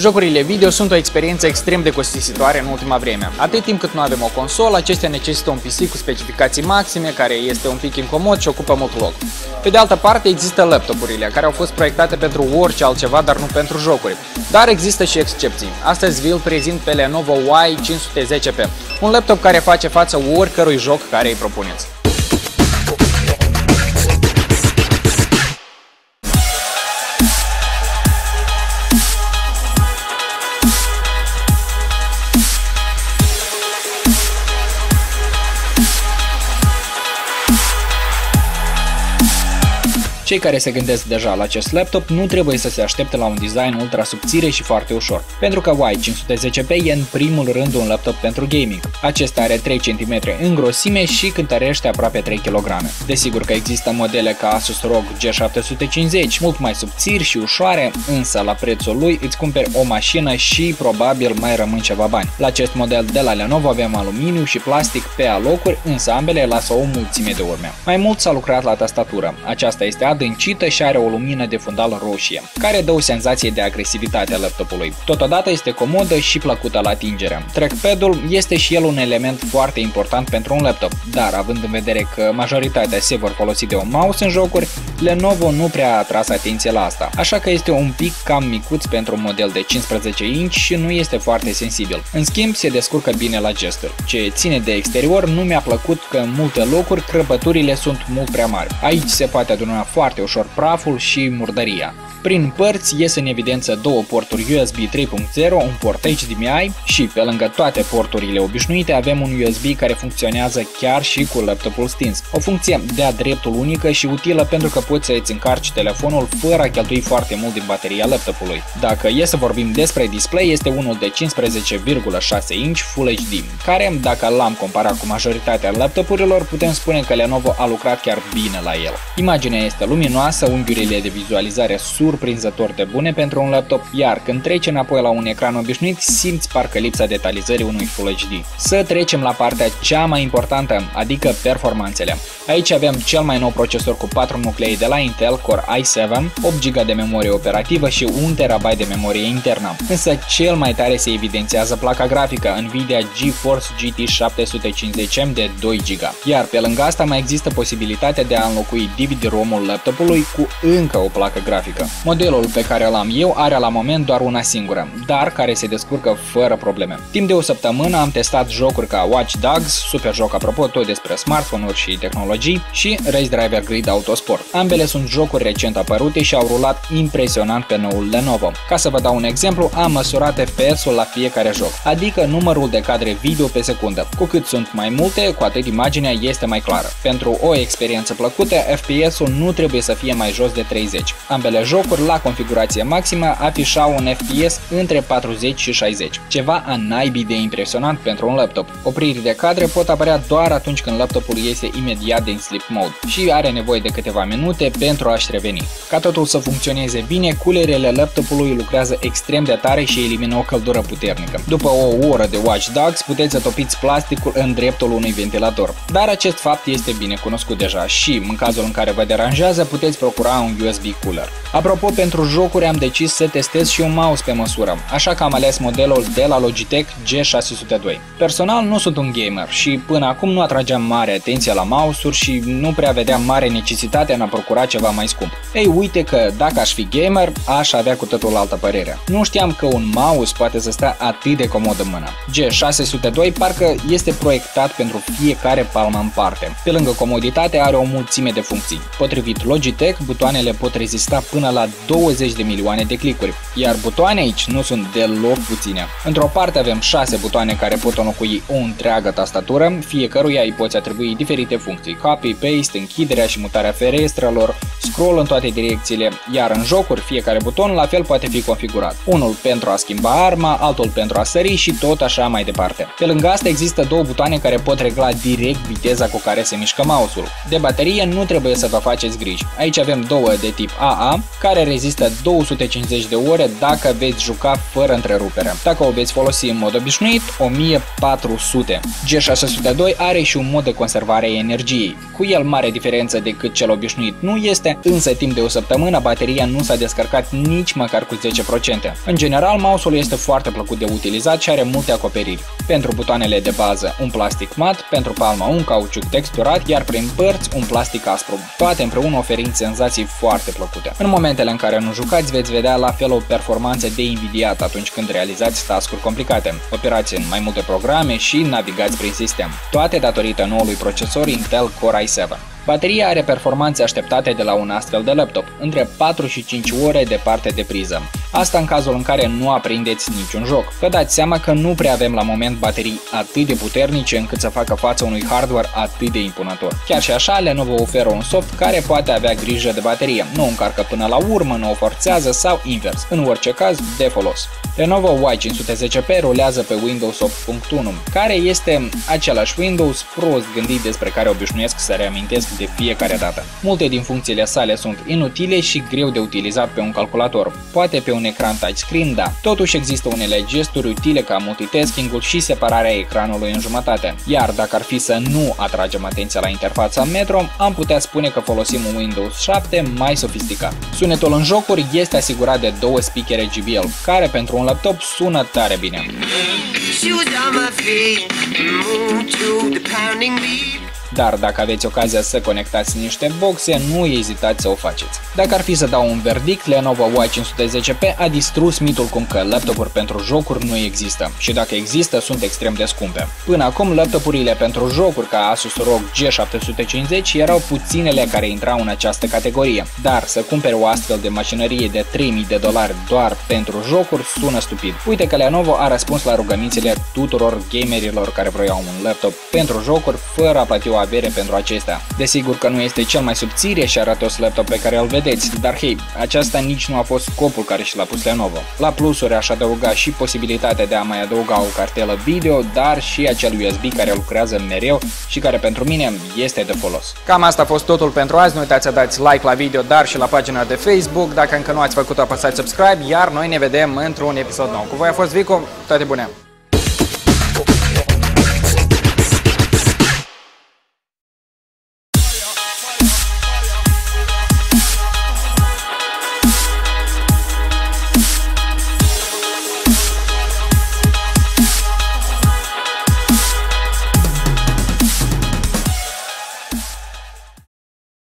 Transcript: Jocurile video sunt o experiență extrem de costisitoare în ultima vreme. Atât timp cât nu avem o consolă, acestea necesită un PC cu specificații maxime, care este un pic incomod și ocupă mult loc. Pe de altă parte, există laptopurile, care au fost proiectate pentru orice altceva, dar nu pentru jocuri. Dar există și excepții. Astăzi vi-l prezint pe Lenovo Y510P, un laptop care face față oricărui joc care îi propuneți. Cei care se gândesc deja la acest laptop nu trebuie să se aștepte la un design ultra subțire și foarte ușor, pentru că Y510P e în primul rând un laptop pentru gaming. Acesta are 3 cm în grosime și cântărește aproape 3 kg. Desigur că există modele ca Asus ROG G750, mult mai subțiri și ușoare, însă la prețul lui îți cumperi o mașină și probabil mai rămân ceva bani. La acest model de la Lenovo avem aluminiu și plastic pe alocuri, însă ambele lasă o mulțime de urme. Mai mult s-a lucrat la tastatură. Aceasta este adâncită și are o lumină de fundal roșie, care dă o senzație de agresivitate a laptopului. Totodată este comodă și plăcută la atingere. Trackpad-ul este și el un element foarte important pentru un laptop, dar având în vedere că majoritatea se vor folosi de un mouse în jocuri, Lenovo nu prea a atras atenție la asta, așa că este un pic cam micuț pentru un model de 15 inch și nu este foarte sensibil. În schimb, se descurcă bine la gesturi. Ce ține de exterior, nu mi-a plăcut că în multe locuri crăpăturile sunt mult prea mari. Aici se poate aduna foarte ușor praful și murdăria. Prin părți ies în evidență două porturi USB 3.0, un port HDMI și pe lângă toate porturile obișnuite avem un USB care funcționează chiar și cu laptopul stins. O funcție de-a dreptul unică și utilă pentru că poți să-ți încarci telefonul fără a cheltui foarte mult din bateria laptopului. Dacă e să vorbim despre display, este unul de 15,6 inch Full HD, care, dacă l-am comparat cu majoritatea laptopurilor, putem spune că Lenovo a lucrat chiar bine la el. Imaginea este luminoasă, unghiurile de vizualizare surprinzător de bune pentru un laptop, iar când treci înapoi la un ecran obișnuit, simți parcă lipsa detalizării unui Full HD. Să trecem la partea cea mai importantă, adică performanțele. Aici avem cel mai nou procesor cu 4 nuclei de la Intel Core i7, 8 GB de memorie operativă și 1 TB de memorie internă. Însă cel mai tare se evidențiază placa grafică Nvidia GeForce GT 750M de 2 GB. Iar pe lângă asta mai există posibilitatea de a înlocui DVD-ROM-ul laptopului cu încă o placă grafică. Modelul pe care îl am eu are la moment doar una singură, dar care se descurcă fără probleme. Timp de o săptămână am testat jocuri ca Watch Dogs, super joc apropo tot despre smartphone-uri și tehnologii, și Race Driver Grid Autosport. Ambele sunt jocuri recent apărute și au rulat impresionant pe noul Lenovo. Ca să vă dau un exemplu, am măsurat FPS-ul la fiecare joc, adică numărul de cadre video pe secundă. Cu cât sunt mai multe, cu atât imaginea este mai clară. Pentru o experiență plăcută, FPS-ul nu trebuie să fie mai jos de 30. Ambele jocuri la configurație maximă afișau un FPS între 40 și 60, ceva a naibii de impresionant pentru un laptop. Opriri de cadre pot apărea doar atunci când laptopul iese imediat din sleep mode și are nevoie de câteva minute pentru a-și reveni. Ca totul să funcționeze bine, culerele laptopului lucrează extrem de tare și elimină o căldură puternică. După o oră de Watch Dogs puteți să topiți plasticul în dreptul unui ventilator, dar acest fapt este bine cunoscut deja și, în cazul în care vă deranjează, puteți procura un USB cooler. Apropo, pentru jocuri am decis să testez și un mouse pe măsură, așa că am ales modelul de la Logitech G602. Personal nu sunt un gamer și până acum nu atrageam mare atenție la mouse-uri și nu prea vedeam mare necesitate în a procura ceva mai scump. Ei, uite că dacă aș fi gamer, aș avea cu totul altă părere. Nu știam că un mouse poate să stea atât de comod în mână. G602 parcă este proiectat pentru fiecare palmă în parte. Pe lângă comoditate are o mulțime de funcții. Potrivit Logitech, butoanele pot rezista până la 20 de milioane de clicuri, iar butoane aici nu sunt deloc puține. Într-o parte avem 6 butoane care pot înlocui o întreagă tastatură, fiecăruia îi poți atribui diferite funcții: copy, paste, închiderea și mutarea ferestrelor, scroll în toate direcțiile, iar în jocuri fiecare buton la fel poate fi configurat. Unul pentru a schimba arma, altul pentru a sări și tot așa mai departe. Pe lângă asta există două butoane care pot regla direct viteza cu care se mișcă mouse-ul. De baterie nu trebuie să vă faceți griji. Aici avem două de tip AA, care rezistă 250 de ore dacă veți juca fără întrerupere. Dacă o veți folosi în mod obișnuit, 1400. G602 are și un mod de conservare a energiei. Cu el mare diferență decât cel obișnuit nu este, însă timp de o săptămână bateria nu s-a descărcat nici măcar cu 10%. În general, mouse-ul este foarte plăcut de utilizat și are multe acoperiri. Pentru butoanele de bază, un plastic mat, pentru palma un cauciuc texturat, iar prin părți un plastic aspru, toate împreună oferind senzații foarte plăcute. În momentele în care nu jucați, veți vedea la fel o performanță de invidiat atunci când realizați task-uri complicate, operați în mai multe programe și navigați prin sistem, toate datorită noului procesor Intel Core i7. Bateria are performanțe așteptate de la un astfel de laptop, între 4 și 5 ore de parte de priză. Asta în cazul în care nu aprindeți niciun joc. Vă dați seama că nu prea avem la moment baterii atât de puternice încât să facă față unui hardware atât de impunător. Chiar și așa, Lenovo oferă un soft care poate avea grijă de baterie, nu o încarcă până la urmă, nu o forțează sau invers, în orice caz de folos. Lenovo Y510P rulează pe Windows 8.1, care este același Windows prost gândit despre care obișnuiesc să reamintesc de fiecare dată. Multe din funcțiile sale sunt inutile și greu de utilizat pe un calculator, poate pe un ecran touchscreen, da. Totuși există unele gesturi utile ca multitasking-ul și separarea ecranului în jumătate. Iar dacă ar fi să nu atragem atenția la interfața Metro, am putea spune că folosim un Windows 7 mai sofisticat. Sunetul în jocuri este asigurat de două speakere JBL, care pentru un laptop sună tare bine. Dar dacă aveți ocazia să conectați niște boxe, nu ezitați să o faceți. Dacă ar fi să dau un verdict, Lenovo Y510P a distrus mitul cum că laptopuri pentru jocuri nu există și dacă există, sunt extrem de scumpe. Până acum, laptopurile pentru jocuri ca Asus ROG G750 erau puținele care intrau în această categorie, dar să cumperi o astfel de mașinărie de $3000 doar pentru jocuri sună stupid. Uite că Lenovo a răspuns la rugămințele tuturor gamerilor care vroiau un laptop pentru jocuri fără a plăti o avere pentru acesta. Desigur că nu este cel mai subțire și arătos laptop pe care îl vedeți, dar hei, aceasta nici nu a fost scopul care și l-a pus Lenovo. La plusuri aș adăuga și posibilitatea de a mai adăuga o cartelă video, dar și acel USB care lucrează mereu și care pentru mine este de folos. Cam asta a fost totul pentru azi, nu uitați să dați like la video, dar și la pagina de Facebook. Dacă încă nu ați făcut-o, apăsați subscribe, iar noi ne vedem într-un episod nou. Cu voi a fost Vicu, toate bune!